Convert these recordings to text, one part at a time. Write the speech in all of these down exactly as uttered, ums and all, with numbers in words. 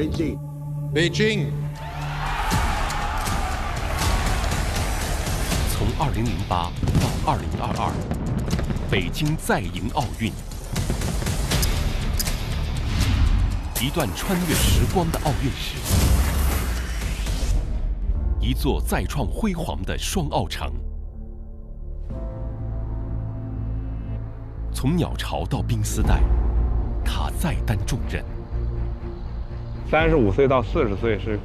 北京，北京。从二零零八到二零二二，北京再迎奥运，一段穿越时光的奥运史，一座再创辉煌的双奥城。从鸟巢到冰丝带，他再担重任。 三十五岁到四十岁是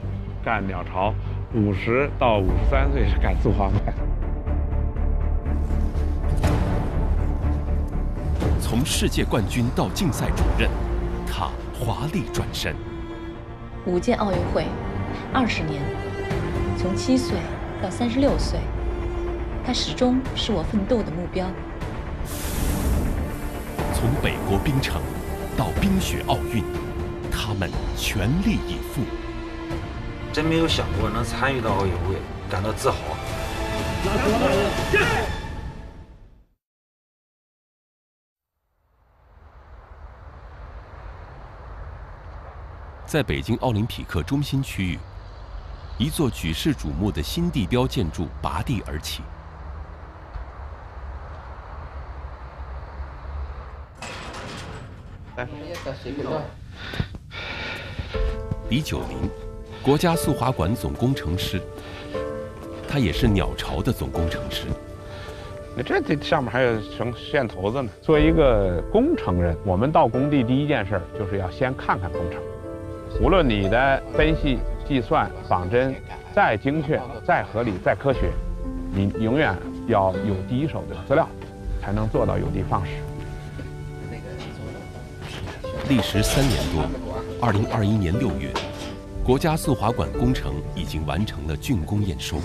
干鸟巢，五十到五十三岁是干速滑板。从世界冠军到竞赛主任，他华丽转身。五届奥运会，二十年，从七岁到三十六岁，他始终是我奋斗的目标。从北国冰城到冰雪奥运。 他们全力以赴，真没有想过能参与到奥运会，感到自豪。在北京奥林匹克中心区域，一座举世瞩目的新地标建筑拔地而起。 李九林，国家速滑馆总工程师，他也是鸟巢的总工程师。那这这上面还有绳线头子呢。作为一个工程人，我们到工地第一件事就是要先看看工程。无论你的分析、计算、仿真再精确、再合理、再科学，你永远要有第一手的资料，才能做到有的放矢。 历时三年多，二零二一年六月，国家速滑馆工程已经完成了竣工验收。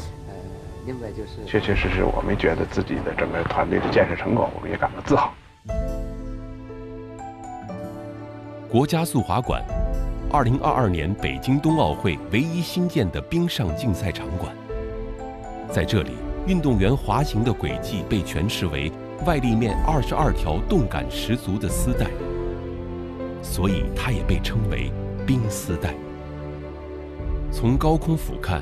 另外就是，确确实实，我们觉得自己的整个团队的建设成果，我们也感到自豪。国家速滑馆，二零二二年北京冬奥会唯一新建的冰上竞赛场馆，在这里，运动员滑行的轨迹被诠释为外立面二十二条动感十足的丝带。 所以，它也被称为冰丝带。从高空俯瞰，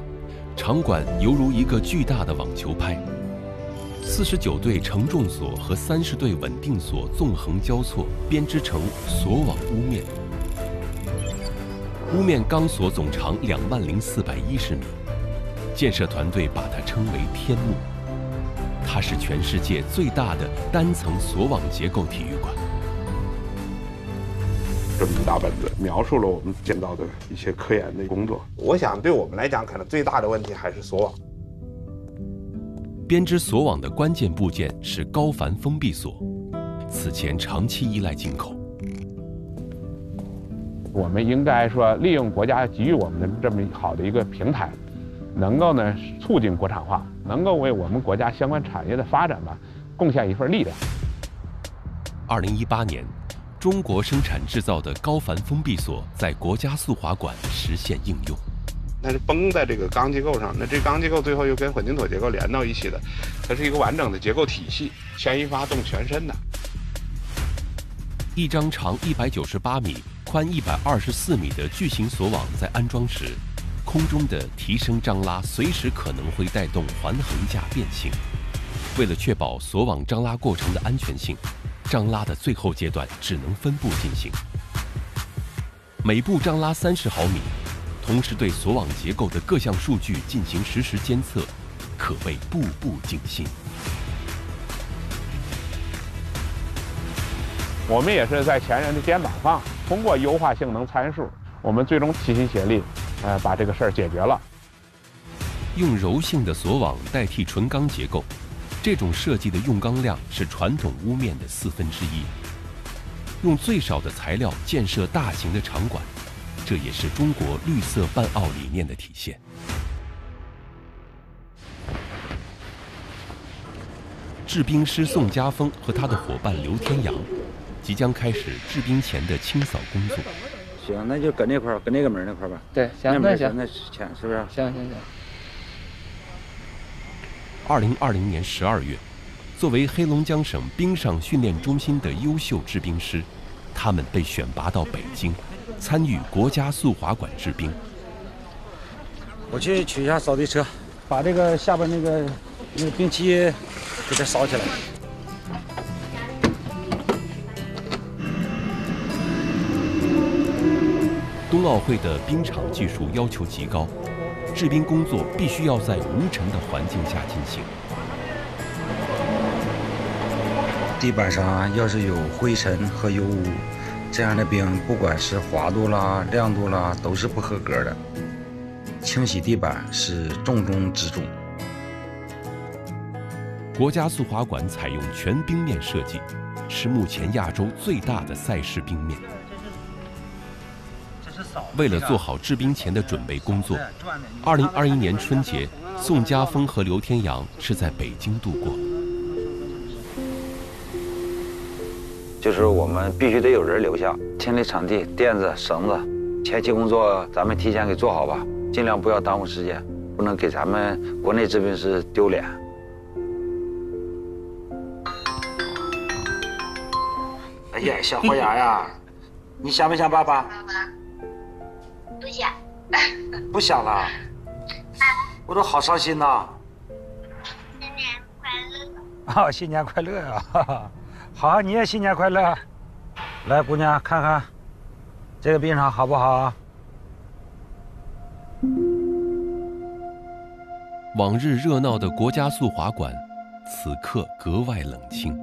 场馆犹如一个巨大的网球拍，四十九对承重锁和三十对稳定锁纵横交错，编织成锁网屋面。屋面钢索总长两万零四百一十米，建设团队把它称为“天幕”。它是全世界最大的单层锁网结构体育馆。 这么一大本子，描述了我们建造的一些科研的工作。我想，对我们来讲，可能最大的问题还是锁网。编织锁网的关键部件是高矾封闭锁，此前长期依赖进口。我们应该说，利用国家给予我们的这么好的一个平台，能够呢促进国产化，能够为我们国家相关产业的发展吧贡献一份力量。二零一八年。 中国生产制造的高矾封闭锁在国家速滑馆实现应用。它是绷在这个钢结构上，那这钢结构最后又跟混凝土结构连到一起的，它是一个完整的结构体系，牵一发动全身的。一张长一百九十八米、宽一百二十四米的巨型锁网在安装时，空中的提升张拉随时可能会带动环横架变形。为了确保锁网张拉过程的安全性。 张拉的最后阶段只能分步进行，每步张拉三十毫米，同时对锁网结构的各项数据进行实时监测，可谓步步惊心。我们也是在前人的肩膀上，通过优化性能参数，我们最终齐心协力，呃，把这个事儿解决了。用柔性的锁网代替纯钢结构。 这种设计的用钢量是传统屋面的四分之一，用最少的材料建设大型的场馆，这也是中国绿色办奥理念的体现。制冰师宋家峰和他的伙伴刘天阳，即将开始制冰前的清扫工作。行，那就搁那块儿，搁那个门那块儿吧。对，行，那行，那前是不是？行行行。 二零二零年十二月，作为黑龙江省冰上训练中心的优秀制冰师，他们被选拔到北京，参与国家速滑馆治冰。我去取一下扫地车，把这个下边那个那个冰期给它扫起来。 冬奥会的冰场技术要求极高，制冰工作必须要在无尘的环境下进行。地板上要是有灰尘和油污，这样的冰不管是滑度啦、亮度啦，都是不合格的。清洗地板是重中之重。国家速滑馆采用全冰面设计，是目前亚洲最大的赛事冰面。 为了做好制冰前的准备工作，二零二一年春节，宋家峰和刘天阳是在北京度过。就是我们必须得有人留下，清理场地、垫子、绳子，前期工作咱们提前给做好吧，尽量不要耽误时间，不能给咱们国内制冰师丢脸。哎呀，小豁牙呀，你想没想爸爸？ 不想，不想了，我都好伤心呐！新年快乐！啊，新年快乐啊！好，你也新年快乐。来，姑娘，看看这个冰场好不好？往日热闹的国家速滑馆，此刻格外冷清。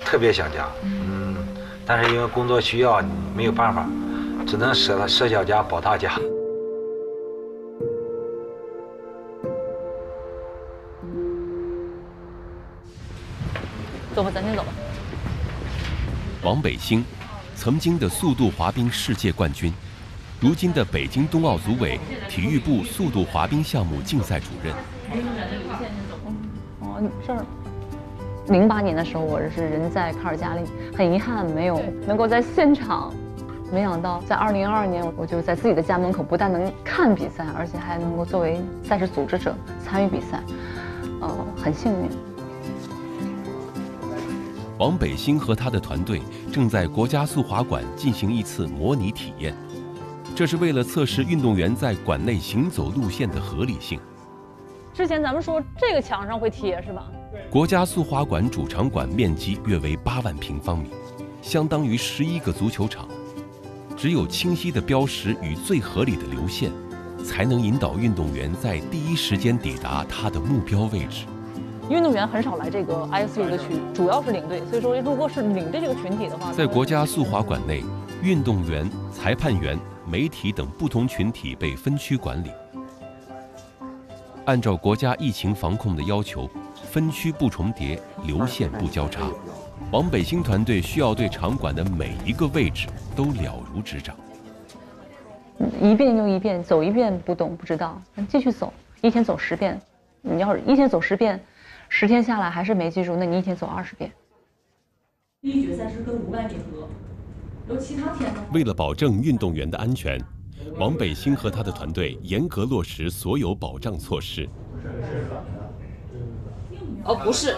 特别想家，嗯，但是因为工作需要，没有办法。 只能舍了舍小家保大家。走吧，咱先走吧。王北星，曾经的速度滑冰世界冠军，如今的北京冬奥组委体育部速度滑冰项目竞赛主任。哦，事儿。 零八年的时候，我是人在卡尔加里，很遗憾没有能够在现场。 没想到，在二零二二年，我就在自己的家门口，不但能看比赛，而且还能够作为赛事组织者参与比赛，呃，很幸运。王北星和他的团队正在国家速滑馆进行一次模拟体验，这是为了测试运动员在馆内行走路线的合理性。之前咱们说这个墙上会贴是吧？国家速滑馆主场馆面积约为八万平方米，相当于十一个足球场。 只有清晰的标识与最合理的流线，才能引导运动员在第一时间抵达他的目标位置。运动员很少来这个 I S U 的区，主要是领队，所以说如果是领队这个群体的话，在国家速滑馆内，运动员、裁判员、媒体等不同群体被分区管理。按照国家疫情防控的要求，分区不重叠，流线不交叉。 王北星团队需要对场馆的每一个位置都了如指掌，一遍又一遍，走一遍不懂不知道，继续走，一天走十遍。你要是一天走十遍，十天下来还是没记住，那你一天走二十遍。第一决赛是跟五百米和，有其他天呢？为了保证运动员的安全，王北星和他的团队严格落实所有保障措施。 哦，不是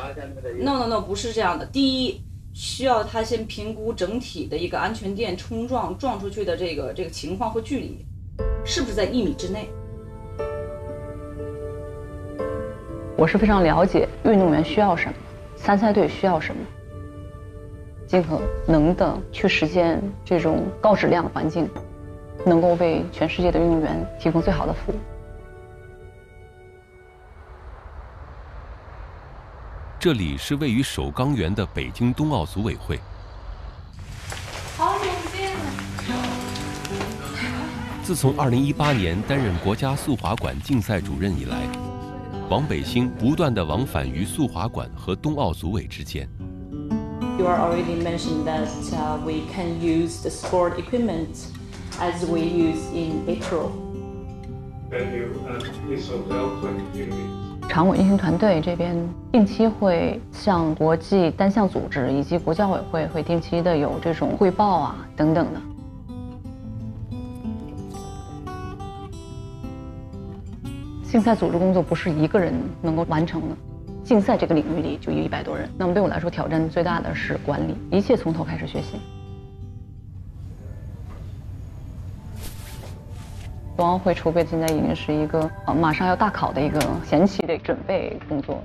，no no no， 不是这样的。第一，需要他先评估整体的一个安全垫冲撞撞出去的这个这个情况和距离，是不是在一米之内。我是非常了解运动员需要什么，参赛队需要什么，尽可能的去实现这种高质量环境，能够为全世界的运动员提供最好的服务。 这里是位于首钢园的北京冬奥组委会。好久不见了！自从二零一八年担任国家速滑馆竞赛主任以来，王北星不断地往返于速滑馆和冬奥组委之间。You are already mentioned that we can use the sport equipment as we use in April. Thank you. It's a welcome unit. 场馆运行团队这边定期会向国际单项组织以及国家委会会定期的有这种汇报啊等等的。竞赛组织工作不是一个人能够完成的，竞赛这个领域里就有一百多人，那么对我来说挑战最大的是管理，一切从头开始学习。国奥会筹备现在已经是一个马上要大考的一个前期的准备工作，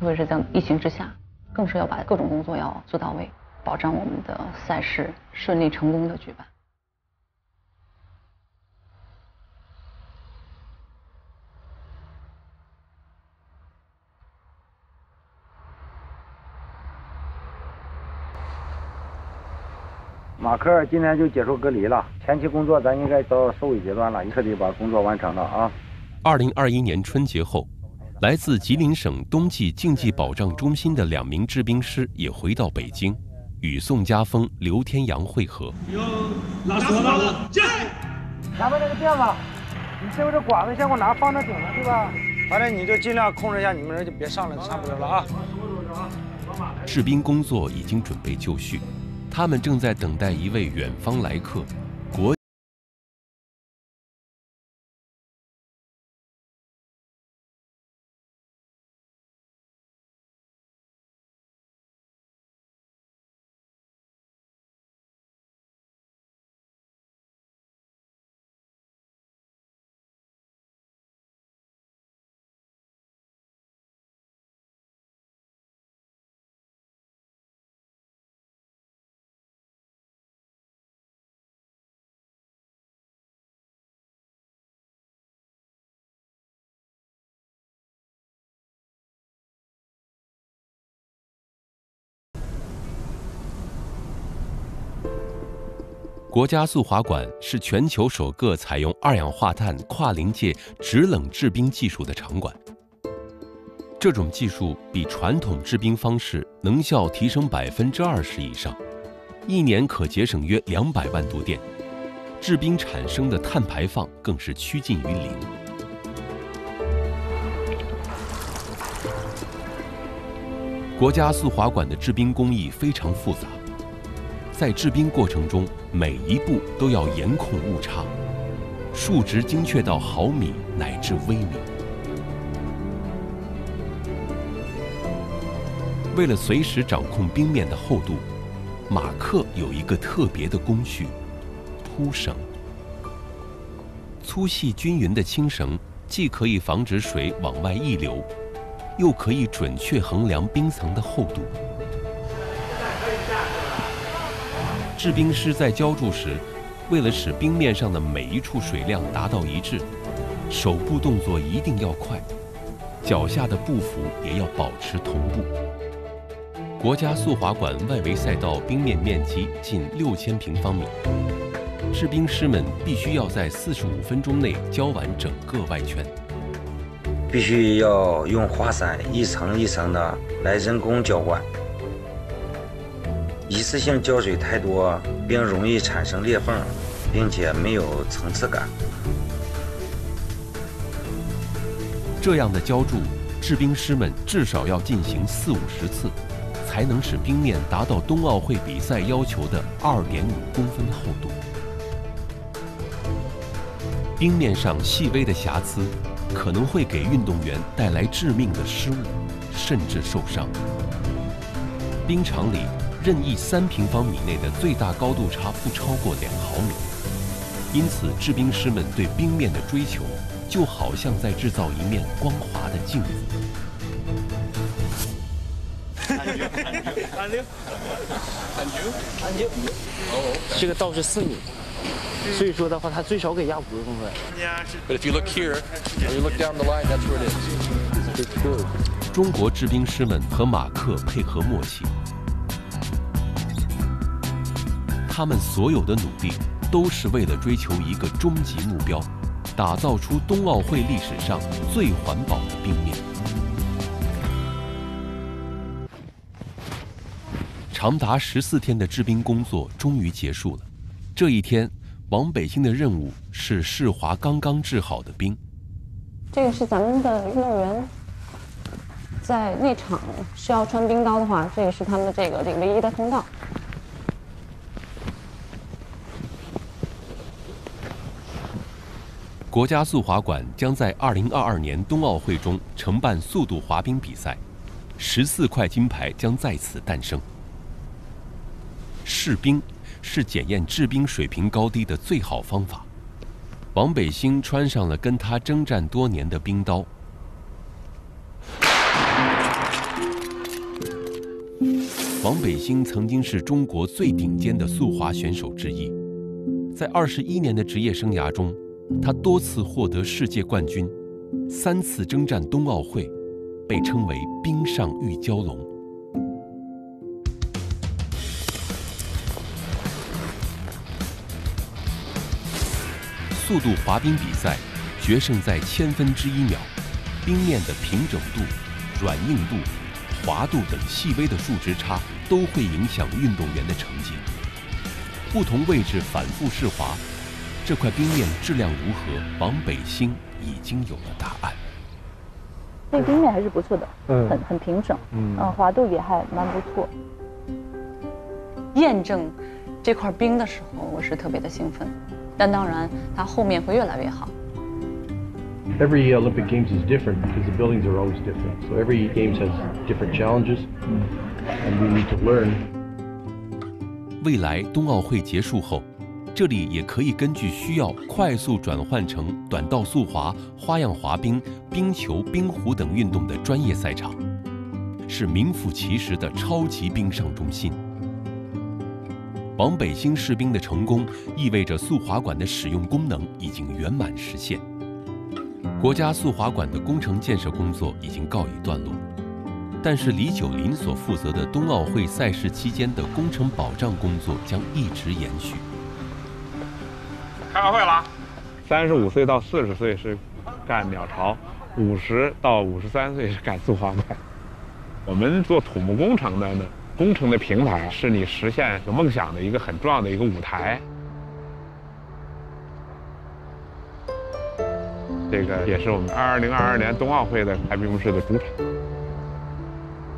特别是在疫情之下，更是要把各种工作要做到位，保障我们的赛事顺利成功的举办。 马克今天就解除隔离了，前期工作咱应该到收尾阶段了，彻底把工作完成了啊！二零二一年春节后，来自吉林省冬季竞技保障中心的两名制冰师也回到北京，与宋家峰、刘天阳会合。拿锁了，进！拿过那个垫子，你这边这管子先给我拿，放那顶上去吧。反正你就尽量控制一下，你们人就别上来下不了了啊！制冰工作已经准备就绪。 他们正在等待一位远方来客，国。国家速滑馆是全球首个采用二氧化碳跨临界直冷制冰技术的场馆。这种技术比传统制冰方式能效提升百分之二十以上，一年可节省约两百万度电，制冰产生的碳排放更是趋近于零。国家速滑馆的制冰工艺非常复杂。 在制冰过程中，每一步都要严控误差，数值精确到毫米乃至微米。为了随时掌控冰面的厚度，马克有一个特别的工序——铺绳。粗细均匀的轻绳既可以防止水往外溢流，又可以准确衡量冰层的厚度。 制冰师在浇筑时，为了使冰面上的每一处水量达到一致，手部动作一定要快，脚下的步幅也要保持同步。国家速滑馆外围赛道冰面面积近六千平方米，制冰师们必须要在四十五分钟内浇完整个外圈。必须要用滑伞一层一层的来人工浇灌。 一次性浇水太多，冰容易产生裂缝，并且没有层次感。这样的浇筑，制冰师们至少要进行四五十次，才能使冰面达到冬奥会比赛要求的二点五公分厚度。冰面上细微的瑕疵，可能会给运动员带来致命的失误，甚至受伤。冰场里。 任意三平方米内的最大高度差不超过两毫米，因此制冰师们对冰面的追求，就好像在制造一面光滑的镜子。这个道是四米，所以说的话，它最少给压五十公分。But if you look here, or you look down the line, that's where it is. It's good. 中国制冰师们和马克配合默契。 他们所有的努力都是为了追求一个终极目标，打造出冬奥会历史上最环保的冰面。长达十四天的制冰工作终于结束了。这一天，王北星的任务是试滑刚刚制好的冰。这个是咱们的运动员在内场需要穿冰刀的话，这也是他们的这个这个唯一的通道。 国家速滑馆将在二零二二年冬奥会中承办速度滑冰比赛，十四块金牌将在此诞生。试冰是检验制冰水平高低的最好方法，王北星穿上了跟他征战多年的冰刀。王北星曾经是中国最顶尖的速滑选手之一，在二十一年的职业生涯中，他多次获得世界冠军，三次征战冬奥会，被称为“冰上玉蛟龙”。 速度滑冰比赛，决胜在千分之一秒，冰面的平整度、软硬度、滑度等细微的数值差都会影响运动员的成绩。不同位置反复试滑，这块冰面质量如何，王北星已经有了答案。这个冰面还是不错的，很很平整，嗯，滑度也还蛮不错。验证这块冰的时候，我是特别的兴奋。 但当然，它后面会越来越好。Every Olympic Games is different because the buildings are always different. So every games has different challenges, and we need to learn. 未来冬奥会结束后，这里也可以根据需要快速转换成短道速滑、花样滑冰、冰球、冰壶等运动的专业赛场，是名副其实的超级冰上中心。 王北星试冰的成功，意味着速滑馆的使用功能已经圆满实现。国家速滑馆的工程建设工作已经告一段落，但是李九林所负责的冬奥会赛事期间的工程保障工作将一直延续。开完会了，三十五岁到四十岁是干鸟巢，五十到五十三岁是干速滑馆。我们做土木工程的呢。 工程的平台是你实现梦想的一个很重要的一个舞台，这个也是我们二零二二年冬奥会的开闭幕式的主场。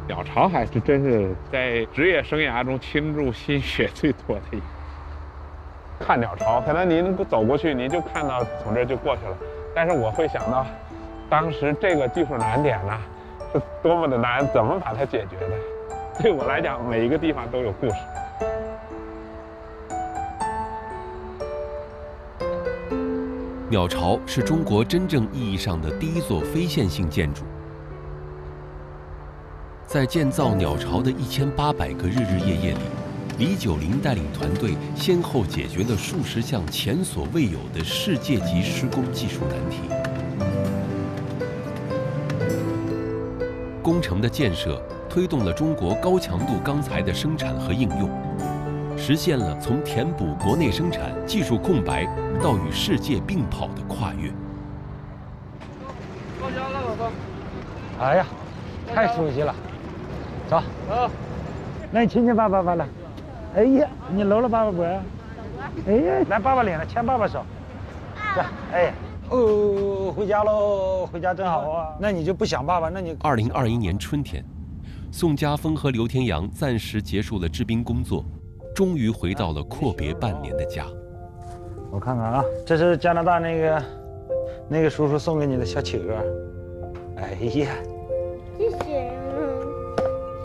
鸟巢还是真是在职业生涯中倾注心血最多的一个。看鸟巢，可能您走过去，您就看到从这儿就过去了，但是我会想到，当时这个技术难点呢、啊，是多么的难，怎么把它解决的？ 对我来讲，每一个地方都有故事。鸟巢是中国真正意义上的第一座非线性建筑。在建造鸟巢的一千八百个日日夜夜里，李九林带领团队先后解决了数十项前所未有的世界级施工技术难题。工程的建设。 推动了中国高强度钢材的生产和应用，实现了从填补国内生产技术空白到与世界并跑的跨越。到家了，老婆。哎呀，太熟悉了。走。走。来亲亲爸爸吧，来。哎呀，你搂了爸爸不？哎呀，来爸爸脸上牵爸爸手。来，哎。 哦，回家喽，回家真好啊。那你就不想爸爸？那你。二零二一年春天。 宋家峰和刘天阳暂时结束了制冰工作，终于回到了阔别半年的家。我看看啊，这是加拿大那个那个叔叔送给你的小企鹅。哎呀，这雪融融，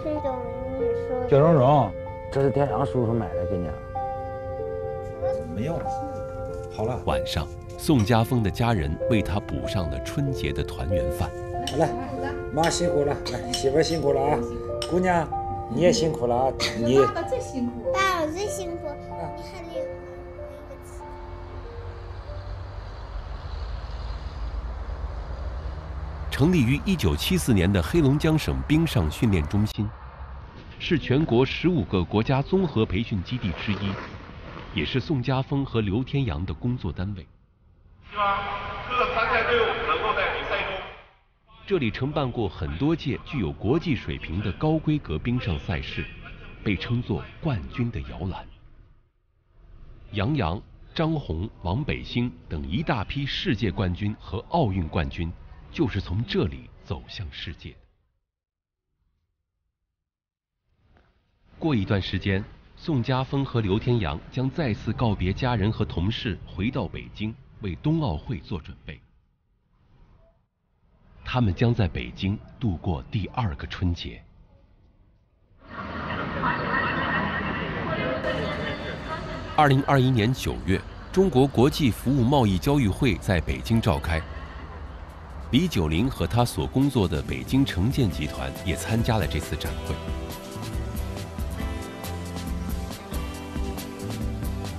雪融融，你说雪融融，这是天阳叔叔买的给你啊。没用，好了。晚上，宋家峰的家人为他补上了春节的团圆饭。来，妈辛苦了，来，媳妇辛苦了啊。 姑娘，你也辛苦了啊！你爸爸最辛苦，爸爸最辛苦。你还得有一个词。成立于一九七四年的黑龙江省冰上训练中心，是全国十五个国家综合培训基地之一，也是宋家峰和刘天阳的工作单位。希望各个参赛队伍能够在比赛中。 这里承办过很多届具有国际水平的高规格冰上赛事，被称作“冠军的摇篮”。杨洋、张红、王北星等一大批世界冠军和奥运冠军，就是从这里走向世界的。过一段时间，宋家峰和刘天阳将再次告别家人和同事，回到北京为冬奥会做准备。 他们将在北京度过第二个春节。二零二一年九月，中国国际服务贸易交易会在北京召开，李九林和他所工作的北京城建集团也参加了这次展会。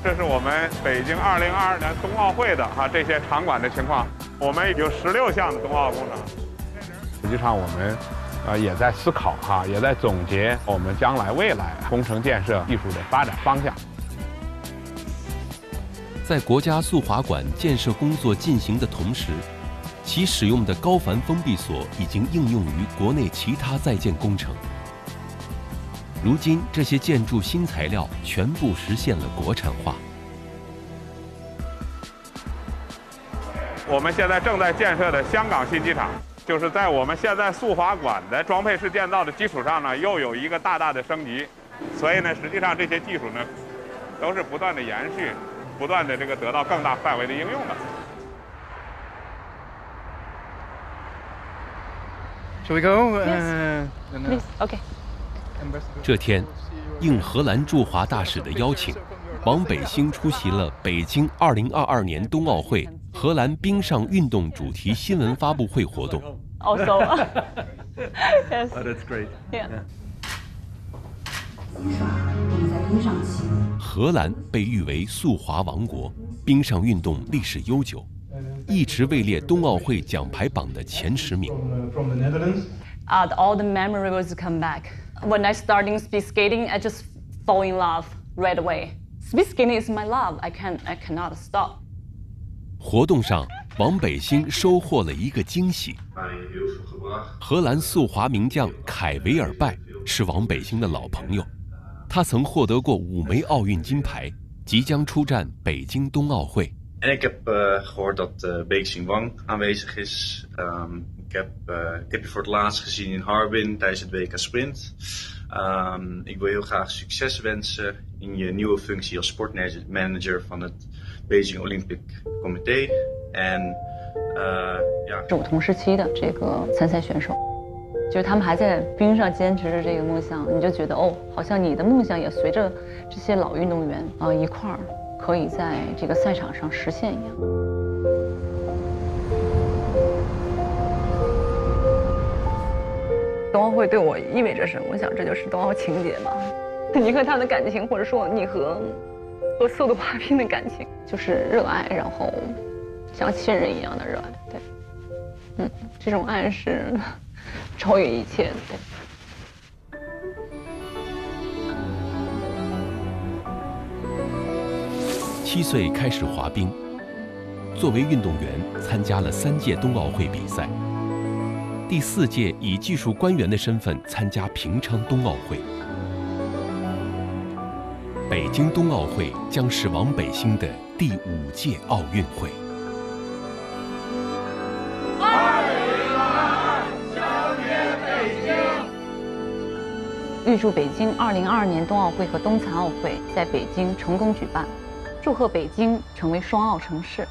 这是我们北京二零二二年冬奥会的哈、啊、这些场馆的情况，我们有十六项的冬奥工程。实际上我们。 呃，也在思考哈，也在总结我们将来未来工程建设技术的发展方向。在国家速滑馆建设工作进行的同时，其使用的高矾封闭锁已经应用于国内其他在建工程。如今，这些建筑新材料全部实现了国产化。我们现在正在建设的香港新机场。 就是在我们现在速滑馆的装配式建造的基础上呢，又有一个大大的升级，所以呢，实际上这些技术呢，都是不断的延续，不断的这个得到更大范围的应用的。Shall we go? Yes. Please. Okay. 这天，应荷兰驻华大使的邀请，王北星出席了北京二零二二年冬奥会。 荷兰冰上运动主题新闻发布会活动。Also, yes. Oh, that's great. Yeah. 荷兰被誉为速滑王国，冰上运动历史悠久，一直位列冬奥会奖牌榜的前十名。Ah, all the memories come back. When I started speed skating, I just fall in love right away. Speed skating is my love. I can't, I cannot stop. 活动上，王北星收获了一个惊喜。荷兰速滑名将凯维尔拜是王北星的老朋友，他曾获得过五枚奥运金牌，即将出战北京冬奥会。Ik heb gehoord dat Beek-Singwang aanwezig is. Ik heb je voor het laatst gezien in Harbin tijdens het W K Sprint. Ik wil heel graag succes wensen in je nieuwe functie als sportmanager van het. 北京 Olympic Committee and 呃，是我同时期的这个参赛选手，就是他们还在冰上坚持着这个梦想，你就觉得哦，好像你的梦想也随着这些老运动员啊、呃、一块儿可以在这个赛场上实现一样。冬奥会对我意味着什么？我想这就是冬奥情节嘛，你和他的感情，或者说你和。 和速度滑冰的感情就是热爱，然后像亲人一样的热爱，对，嗯，这种爱是超越一切的。对。七岁开始滑冰，作为运动员参加了三届冬奥会比赛，第四届以技术官员的身份参加平昌冬奥会。 北京冬奥会将是王北星的第五届奥运会。二零二二，相约北京。预祝北京二零二二年冬奥会和冬残奥会在北京成功举办，祝贺北京成为双奥城市。